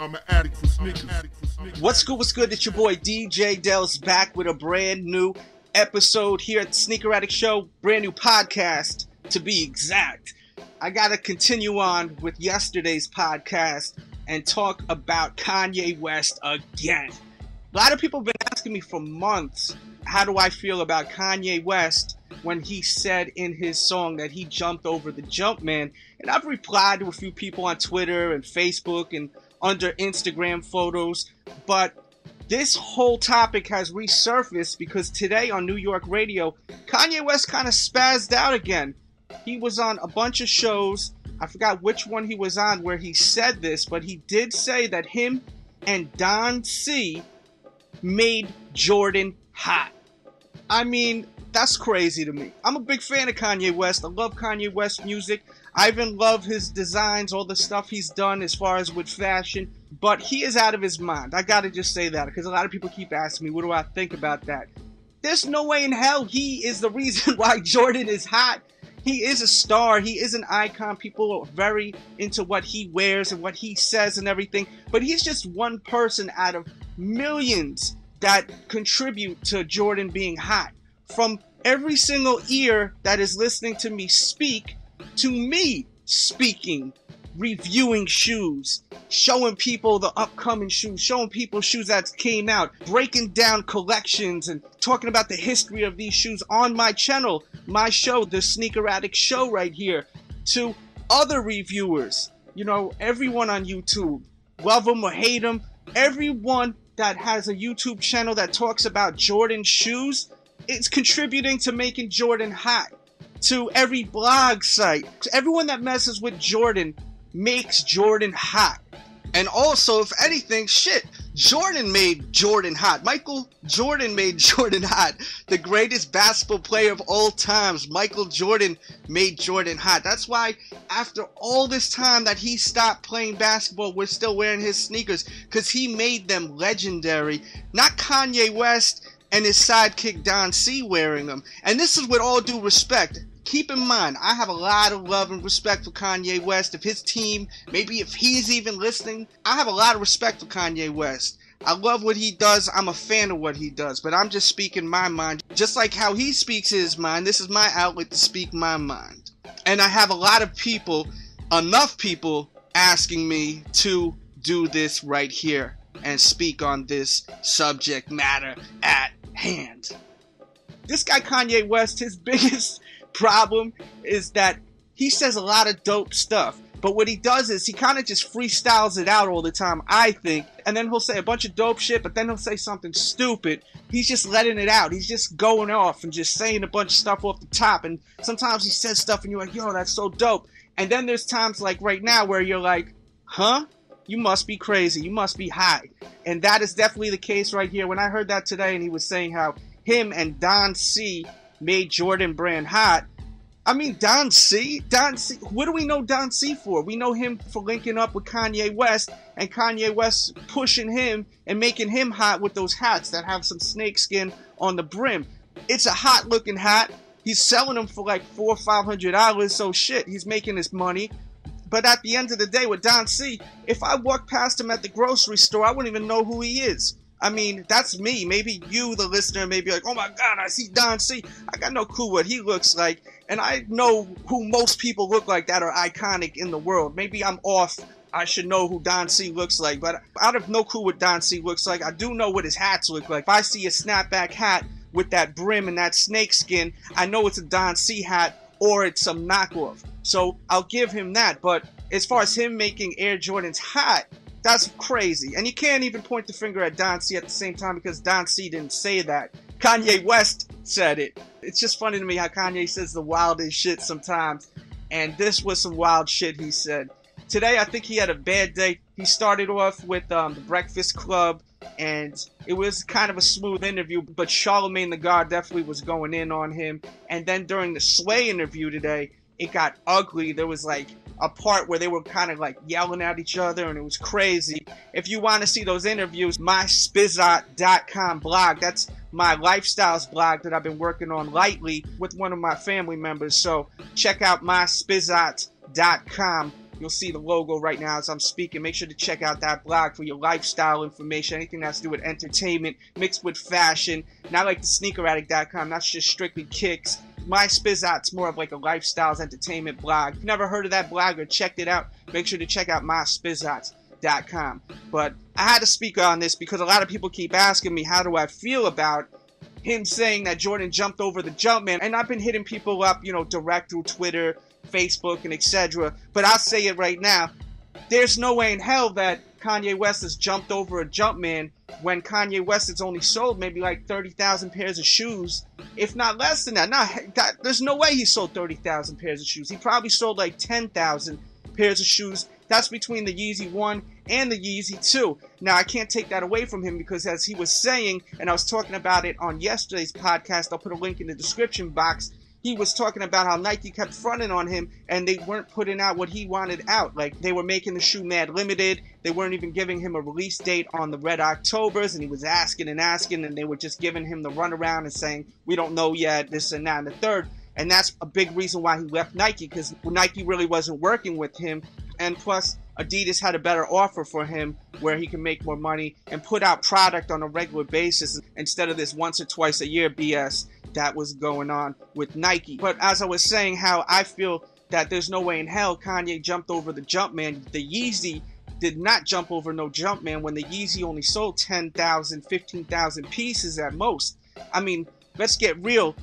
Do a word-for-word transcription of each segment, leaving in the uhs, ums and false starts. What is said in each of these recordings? I'm an addict for sneakers. What's good, what's good? It's your boy D J Delz back with a brand new episode here at the Sneaker Addict Show. Brand new podcast, to be exact. I got to continue on with yesterday's podcast and talk about Kanye West again. A lot of people have been asking me for months, how do I feel about Kanye West when he said in his song that he jumped over the Jumpman? And I've replied to a few people on Twitter and Facebook and under Instagram photos, but this whole topic has resurfaced because today on New York radio, Kanye West kind of spazzed out again. He was on a bunch of shows, I forgot which one he was on where he said this, but he did say that him and Don C made Jordan hot. I mean, that's crazy to me. I'm a big fan of Kanye West. I love Kanye West music. I even love his designs, all the stuff he's done as far as with fashion, but he is out of his mind. I gotta just say that because a lot of people keep asking me, what do I think about that? There's no way in hell he is the reason why Jordan is hot. He is a star. He is an icon. People are very into what he wears and what he says and everything, but he's just one person out of millions that contribute to Jordan being hot. From every single ear that is listening to me speak, to me speaking, reviewing shoes, showing people the upcoming shoes, showing people shoes that came out, breaking down collections and talking about the history of these shoes on my channel, my show, the Sneaker Addict Show right here, to other reviewers, you know, everyone on YouTube, love them or hate them, everyone that has a YouTube channel that talks about Jordan shoes, it's contributing to making Jordan hot. To every blog site, everyone that messes with Jordan makes Jordan hot. And also, if anything, shit, Jordan made Jordan hot. Michael Jordan made Jordan hot. The greatest basketball player of all times, Michael Jordan, made Jordan hot. That's why after all this time that he stopped playing basketball, we're still wearing his sneakers, because he made them legendary. Not Kanye West and his sidekick Don C wearing them. And this is with all due respect. Keep in mind, I have a lot of love and respect for Kanye West. If his team, maybe if he's even listening, I have a lot of respect for Kanye West. I love what he does. I'm a fan of what he does. But I'm just speaking my mind. Just like how he speaks his mind, this is my outlet to speak my mind. And I have a lot of people, enough people, asking me to do this right here and speak on this subject matter at hand. This guy Kanye West, his biggest problem is that he says a lot of dope stuff, but what he does is he kind of just freestyles it out all the time, I think, and then he'll say a bunch of dope shit, but then he'll say something stupid. He's just letting it out. He's just going off and just saying a bunch of stuff off the top, and sometimes he says stuff and you're like, yo, that's so dope, and then there's times like right now where you're like, huh? You must be crazy. You must be high. And that is definitely the case right here. When I heard that today and he was saying how him and Don C made Jordan brand hot. I mean, Don C? Don C? What do we know Don C for? We know him for linking up with Kanye West and Kanye West pushing him and making him hot with those hats that have some snakeskin on the brim. It's a hot looking hat. He's selling them for like four or five hundred dollars. So shit, he's making his money. But at the end of the day, with Don C, if I walked past him at the grocery store, I wouldn't even know who he is. I mean, that's me. Maybe you, the listener, may be like, oh my God, I see Don C. I got no clue what he looks like. And I know who most people look like that are iconic in the world. Maybe I'm off. I should know who Don C looks like. But I have no clue what Don C looks like. I do know what his hats look like. If I see a snapback hat with that brim and that snake skin, I know it's a Don C hat, or it's some knockoff. So I'll give him that, but as far as him making Air Jordans hot, that's crazy. And you can't even point the finger at Don C at the same time because Don C didn't say that. Kanye West said it. It's just funny to me how Kanye says the wildest shit sometimes, and this was some wild shit he said. Today I think he had a bad day. He started off with um, the Breakfast Club, and it was kind of a smooth interview, but Charlemagne the God definitely was going in on him. And then during the Sway interview today, it got ugly. There was like a part where they were kind of like yelling at each other, and it was crazy. If you want to see those interviews, my spizot dot com blog. That's my lifestyles blog that I've been working on lightly with one of my family members. So check out my spizot dot com You'll see the logo right now as I'm speaking. Make sure to check out that blog for your lifestyle information, anything that's to do with entertainment mixed with fashion. Not like the sneaker addict dot com, that's just strictly kicks. My Spizot's more of like a lifestyles entertainment blog. If you've never heard of that blog or checked it out, make sure to check out my spizot dot com. But I had to speak on this because a lot of people keep asking me, how do I feel about him saying that Jordan jumped over the Jumpman? And I've been hitting people up, you know, direct through Twitter, Facebook, and et cetera. But I'll say it right now, there's no way in hell that Kanye West has jumped over a Jumpman when Kanye West has only sold maybe like thirty thousand pairs of shoes, if not less than that. Not, that there's no way he sold thirty thousand pairs of shoes. He probably sold like ten thousand pairs of shoes. That's between the Yeezy one and the Yeezy two. Now, I can't take that away from him because, as he was saying, and I was talking about it on yesterday's podcast, I'll put a link in the description box, he was talking about how Nike kept fronting on him and they weren't putting out what he wanted out. Like, they were making the shoe mad limited. They weren't even giving him a release date on the Red Octobers, and he was asking and asking, and they were just giving him the runaround and saying, we don't know yet, this and that and the third. And that's a big reason why he left Nike, because Nike really wasn't working with him. And plus, Adidas had a better offer for him where he can make more money and put out product on a regular basis instead of this once or twice a year B S that was going on with Nike. But as I was saying, how I feel that there's no way in hell Kanye jumped over the Jumpman. The Yeezy did not jump over no Jumpman when the Yeezy only sold ten thousand, fifteen thousand pieces at most. I mean, let's get real.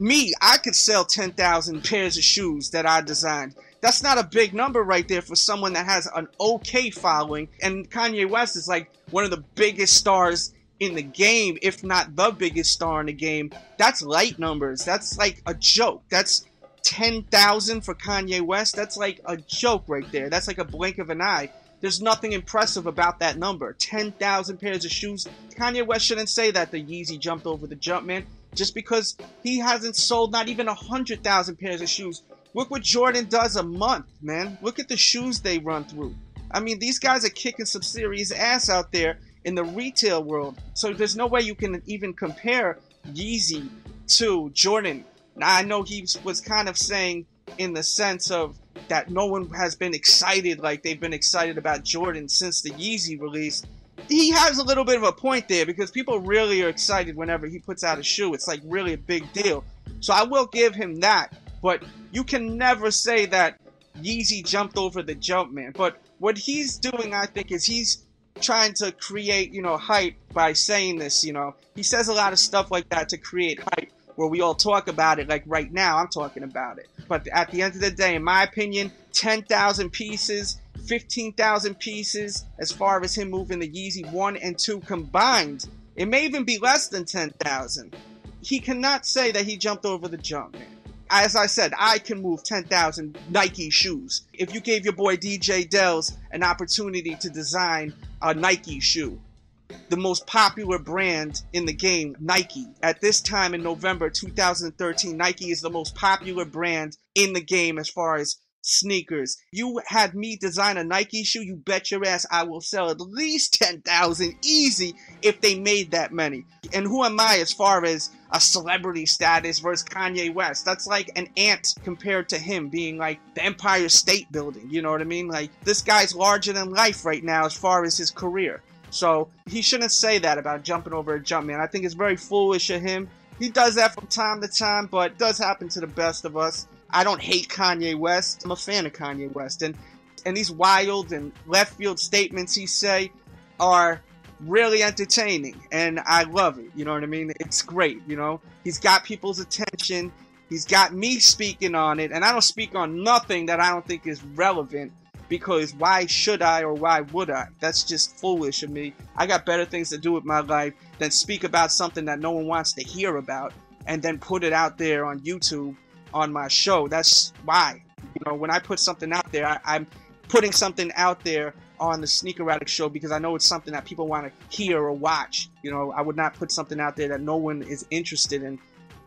Me, I could sell ten thousand pairs of shoes that I designed. That's not a big number right there for someone that has an okay following. And Kanye West is like one of the biggest stars in the game, if not the biggest star in the game. That's light numbers. That's like a joke. That's ten thousand for Kanye West. That's like a joke right there. That's like a blink of an eye. There's nothing impressive about that number. ten thousand pairs of shoes. Kanye West shouldn't say that the Yeezy jumped over the Jumpman just because he hasn't sold not even one hundred thousand pairs of shoes. Look what Jordan does a month, man. Look at the shoes they run through. I mean, these guys are kicking some serious ass out there in the retail world. So there's no way you can even compare Yeezy to Jordan. Now, I know he was kind of saying in the sense of that no one has been excited like they've been excited about Jordan since the Yeezy release. He has a little bit of a point there because people really are excited whenever he puts out a shoe. It's like really a big deal. So I will give him that. But you can never say that Yeezy jumped over the Jumpman. But what he's doing, I think, is he's trying to create, you know, hype by saying this, you know. He says a lot of stuff like that to create hype where we all talk about it, like right now I'm talking about it. But at the end of the day, in my opinion, ten thousand pieces, fifteen thousand pieces, as far as him moving the Yeezy one and two combined, it may even be less than ten thousand. He cannot say that he jumped over the Jumpman. As I said, I can move ten thousand Nike shoes. If you gave your boy D J Delz an opportunity to design a Nike shoe, the most popular brand in the game, Nike, at this time in November two thousand thirteen, Nike is the most popular brand in the game as far as sneakers. You had me design a Nike shoe, you bet your ass I will sell at least ten thousand easy if they made that many. And who am I as far as a celebrity status versus Kanye West? That's like an ant compared to him being like the Empire State Building, you know what I mean? Like, this guy's larger than life right now as far as his career. So he shouldn't say that about jumping over a Jumpman. I think it's very foolish of him. He does that from time to time, but it does happen to the best of us. I don't hate Kanye West. I'm a fan of Kanye West. And and these wild and left-field statements he say are really entertaining. And I love it. You know what I mean? It's great, you know? He's got people's attention. He's got me speaking on it. And I don't speak on nothing that I don't think is relevant. Because why should I or why would I? That's just foolish of me. I got better things to do with my life than speak about something that no one wants to hear about. And then put it out there on YouTube. On my show. That's why, you know, when I put something out there, I, I'm putting something out there on the Sneaker Addict Show because I know it's something that people want to hear or watch. You know, I would not put something out there that no one is interested in.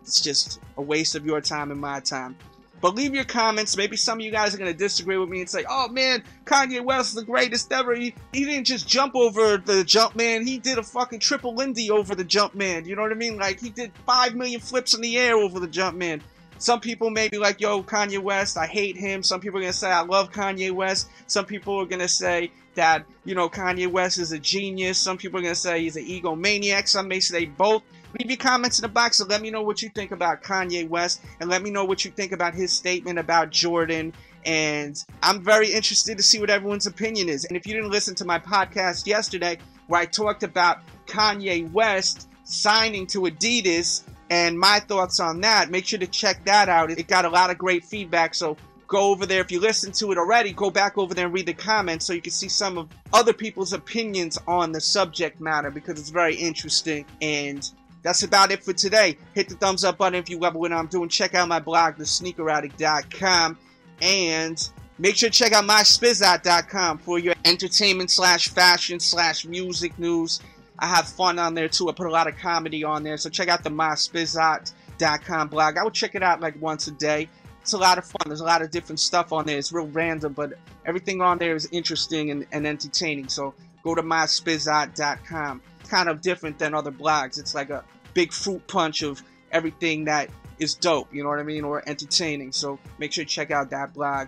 It's just a waste of your time and my time. But leave your comments. Maybe some of you guys are going to disagree with me and say, oh man, Kanye West is the greatest ever. He, he didn't just jump over the Jumpman. He did a fucking triple Lindy over the Jumpman. You know what I mean? Like, he did five million flips in the air over the Jumpman. Some people may be like, yo, Kanye West, I hate him. Some people are going to say, I love Kanye West. Some people are going to say that, you know, Kanye West is a genius. Some people are going to say he's an egomaniac. Some may say both. Leave your comments in the box and let me know what you think about Kanye West, and let me know what you think about his statement about Jordan. And I'm very interested to see what everyone's opinion is. And if you didn't listen to my podcast yesterday where I talked about Kanye West signing to Adidas and my thoughts on that, make sure to check that out. It got a lot of great feedback, so go over there. If you listened to it already, go back over there and read the comments so you can see some of other people's opinions on the subject matter, because it's very interesting. And that's about it for today. Hit the thumbs up button if you love what I'm doing. Check out my blog, the sneaker addict dot com. And make sure to check out my spizot dot com for your entertainment slash fashion slash music news. I have fun on there too. I put a lot of comedy on there. So check out the my spizot dot com blog. I would check it out like once a day. It's a lot of fun. There's a lot of different stuff on there. It's real random, but everything on there is interesting and, and entertaining. So go to my spizot dot com. It's kind of different than other blogs. It's like a big fruit punch of everything that is dope, you know what I mean, or entertaining. So make sure to check out that blog.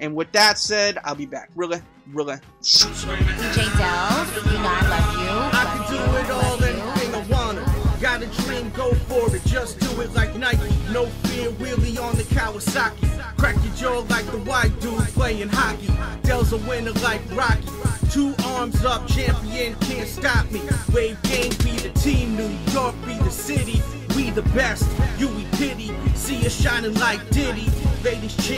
And with that said, I'll be back. Really, really. D J Delz, you know I love you. I can do it all, anything I wanna. Got a dream, go for it. Just do it like Nike. No fear, wheelie on the Kawasaki. Crack your jaw like the white dude playing hockey. Delz a winner like Rocky. Two arms up, champion, can't stop me. Wave game, be the team. New York, be the city. We the best, you we pity. See us shining like Diddy. Ladies champ.